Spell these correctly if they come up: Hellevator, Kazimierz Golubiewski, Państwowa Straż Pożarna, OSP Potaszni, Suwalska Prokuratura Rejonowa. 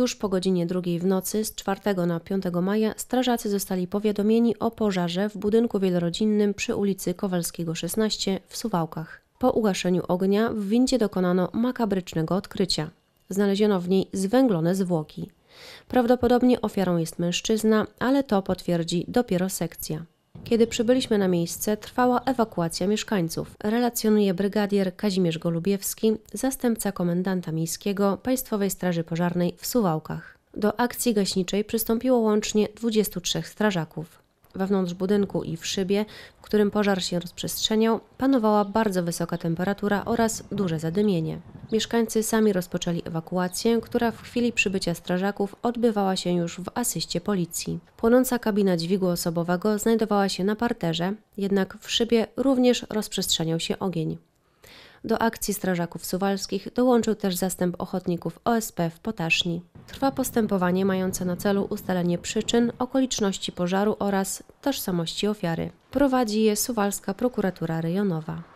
Tuż po godzinie 2 w nocy z 4 na 5 maja strażacy zostali powiadomieni o pożarze w budynku wielorodzinnym przy ulicy Kowalskiego 16 w Suwałkach. Po ugaszeniu ognia w windzie dokonano makabrycznego odkrycia. Znaleziono w niej zwęglone zwłoki. Prawdopodobnie ofiarą jest mężczyzna, ale to potwierdzi dopiero sekcja. Kiedy przybyliśmy na miejsce, trwała ewakuacja mieszkańców, relacjonuje brygadier Kazimierz Golubiewski, zastępca komendanta miejskiego Państwowej Straży Pożarnej w Suwałkach. Do akcji gaśniczej przystąpiło łącznie 23 strażaków. Wewnątrz budynku i w szybie, w którym pożar się rozprzestrzeniał, panowała bardzo wysoka temperatura oraz duże zadymienie. Mieszkańcy sami rozpoczęli ewakuację, która w chwili przybycia strażaków odbywała się już w asyście policji. Płonąca kabina dźwigu osobowego znajdowała się na parterze, jednak w szybie również rozprzestrzeniał się ogień. Do akcji strażaków suwalskich dołączył też zastęp ochotników OSP w Potaszni. Trwa postępowanie mające na celu ustalenie przyczyn, okoliczności pożaru oraz tożsamości ofiary. Prowadzi je Suwalska Prokuratura Rejonowa.